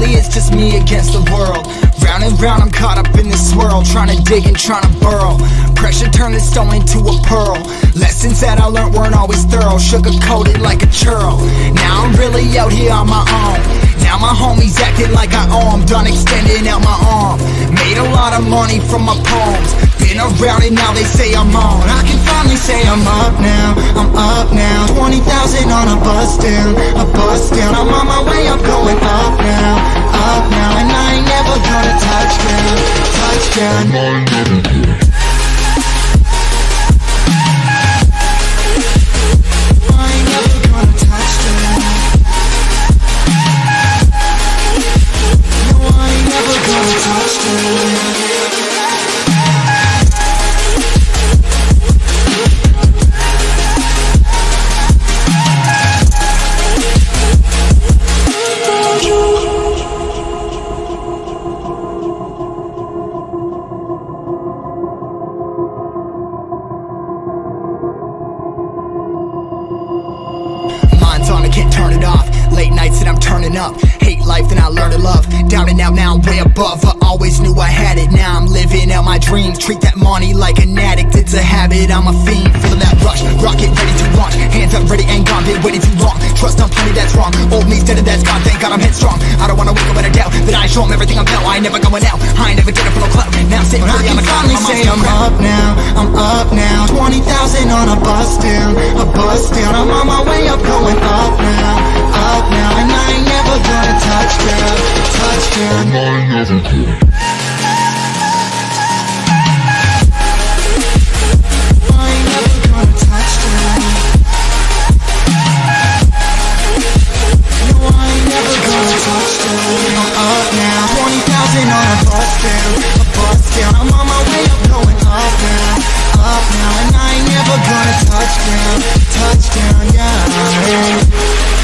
Lately it's just me against the world. Round and round I'm caught up in this swirl, trying to dig and trying to burrow. Pressure turned this stone into a pearl. Lessons that I learned weren't always thorough, sugar-coated like a churl. Now I'm really out here on my own. Now my homies acting like I owe 'em, done extending out my arm. Made a lot of money from my poems. Been around and now they say I'm on. I can finally say I'm up now, I'm up now. 20,000 on a bus down, a bus down. I'm on my way, I'm going up now, and I ain't never gonna touch down, touch down. On, I can't turn it off. Late nights and I'm turning up. Hate life, then I learn to love. Down and out, now I'm way above. I always knew I had it, now I'm living out my dreams. Treat that money like an addict, it's a habit, I'm a fiend. Feeling that rush, rocket ready to launch. Hands up, ready, ain't gone, been waiting too long. Trust on plenty, that's wrong. Old me's dead and that's gone, thank God I'm headstrong. I don't wanna wake up in a doubt that I show them everything I'm about. I ain't never going out, I ain't never did it for no clout. Now I'm sitting really on the cloud, I'm saying I'm up now, I'm up now. 20,000 on a bus down, a bus down. I'm on my way, I'm going up now, and I ain't never gonna touch down, touch down. And I ain't never gonna. Touchdown, yeah.